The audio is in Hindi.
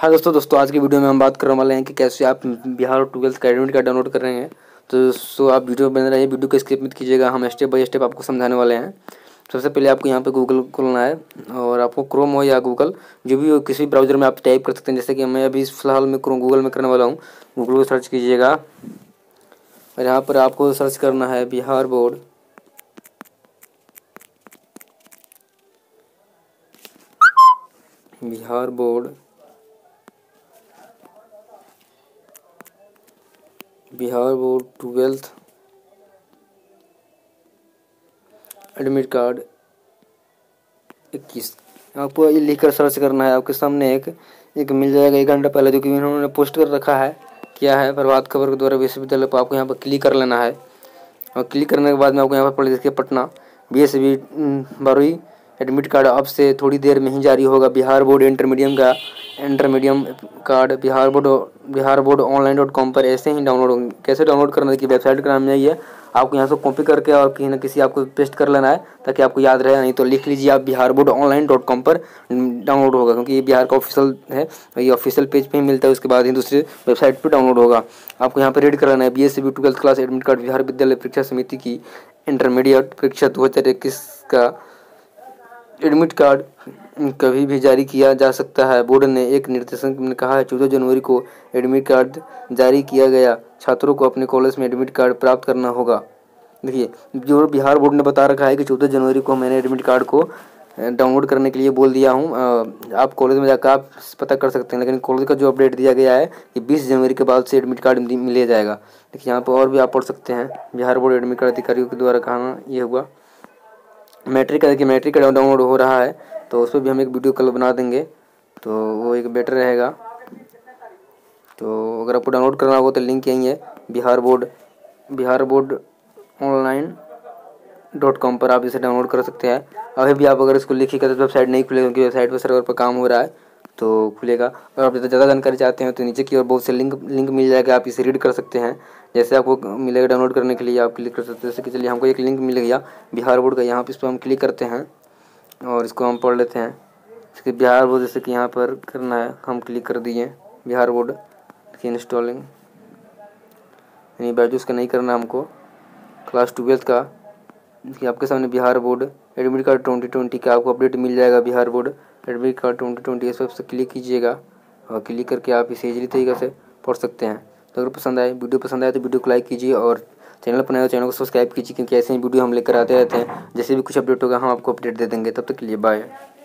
हाँ दोस्तों आज की वीडियो में हम बात करने वाले हैं कि कैसे आप बिहार 12th का एडमिट कार्ड डाउनलोड कर रहे हैं। तो दोस्तों आप वीडियो बन रहे हैं, वीडियो को स्किप मत कीजिएगा, हम स्टेप बाय स्टेप आपको समझाने वाले हैं। सबसे पहले आपको यहाँ पे गूगल खोलना है और आपको क्रोम हो या गूगल, जो भी हो किसी ब्राउज़र में आप टाइप कर सकते हैं। जैसे कि मैं अभी फ़िलहाल में गूगल में करने वाला हूँ। गूगल को सर्च कीजिएगा और यहाँ पर आपको सर्च करना है Bihar board. Bihar board 12th admit card 21 आपको ये लिखकर सर्च करना है। आपके सामने एक मिल जाएगा, एक घंटा पहले जो कि इन्होंने पोस्ट कर रखा है। क्या है प्रभात खबर के द्वारा विश्वविद्यालय पर आपको यहाँ पर क्लिक कर लेना है और क्लिक करने के बाद में आपको यहाँ पर देखिए पटना BSEB 12वीं एडमिट कार्ड अब से थोड़ी देर में ही जारी होगा। Bihar board intermediate card Bihar board ऑनलाइन.com पर ऐसे ही डाउनलोड कैसे डाउनलोड करना है कि वेबसाइट का नाम यही है। आपको यहाँ से कॉपी करके और कहीं ना किसी आपको पेस्ट कर लेना है ताकि आपको याद रहे, नहीं तो लिख लीजिए आप बिहार बोर्ड ऑनलाइन.com पर डाउनलोड होगा, क्योंकि ये बिहार का ऑफिशियल है, ये ऑफिशियल पेज पर ही मिलता है। उसके बाद ही दूसरे वेबसाइट पर डाउनलोड होगा। आपको यहाँ पर रीड कर लेना है BSEB 12th class admit card Bihar Vidyalaya Pariksha समिति की इंटरमीडिएट परीक्षा 2021 का एडमिट कार्ड कभी भी जारी किया जा सकता है। बोर्ड ने एक निर्देशन में कहा है 14 जनवरी को एडमिट कार्ड जारी किया गया। छात्रों को अपने कॉलेज में एडमिट कार्ड प्राप्त करना होगा। देखिए जो बिहार बोर्ड ने बता रखा है कि 14 जनवरी को मैंने एडमिट कार्ड को डाउनलोड करने के लिए बोल दिया हूँ। आप कॉलेज में जाकर आप पता कर सकते हैं, लेकिन कॉलेज का जो अपडेट दिया गया है कि 20 जनवरी के बाद से एडमिट कार्ड मिले जाएगा। देखिए यहाँ पर और भी आप पढ़ सकते हैं, बिहार बोर्ड एडमिट कार्ड अधिकारियों के द्वारा कहना ये हुआ। मैट्रिक का डाउनलोड हो रहा है तो उस पर भी हम एक वीडियो कल बना देंगे, तो वो एक बेटर रहेगा। तो अगर आपको डाउनलोड करना होगा तो लिंक यही है बिहार बोर्ड ऑनलाइन.com पर आप इसे डाउनलोड कर सकते हैं। अभी भी आप अगर इसको लिखिएगा तो वेबसाइट नहीं खुलेगा, क्योंकि वेबसाइट पर सर्वर पर काम हो रहा है तो खुलेगा। और आप ज़्यादा जानकारी चाहते हैं तो नीचे की ओर बहुत से लिंक मिल जाएगा, आप इसे रीड कर सकते हैं। जैसे आपको मिलेगा डाउनलोड करने के लिए आप क्लिक कर सकते हैं। जैसे कि चलिए हमको एक लिंक मिल गया बिहार बोर्ड का, यहाँ पर इस पर हम क्लिक करते हैं और इसको हम पढ़ लेते हैं। इसके बिहार बोर्ड जैसे कि यहाँ पर करना है, हम क्लिक कर दिए बिहार बोर्ड की इंस्टॉलिंग, यानी बायजूस का नहीं करना हमको, क्लास 12th का। आपके सामने बिहार बोर्ड एडमिट कार्ड 2020 का आपको अपडेट मिल जाएगा। बिहार बोर्ड एडमिट कार्ड 2020 इस वेबसाइट पर क्लिक कीजिएगा और क्लिक करके आप इसे इजीली तरीके से पढ़ सकते हैं। तो अगर वीडियो पसंद आए तो वीडियो को लाइक कीजिए और चैनल पर नए हो चैनल को सब्सक्राइब कीजिए, क्योंकि ऐसे ही वीडियो हम लेकर आते रहते हैं। जैसे भी कुछ अपडेट होगा हम आपको अपडेट दे देंगे। तब तक के लिए बाय।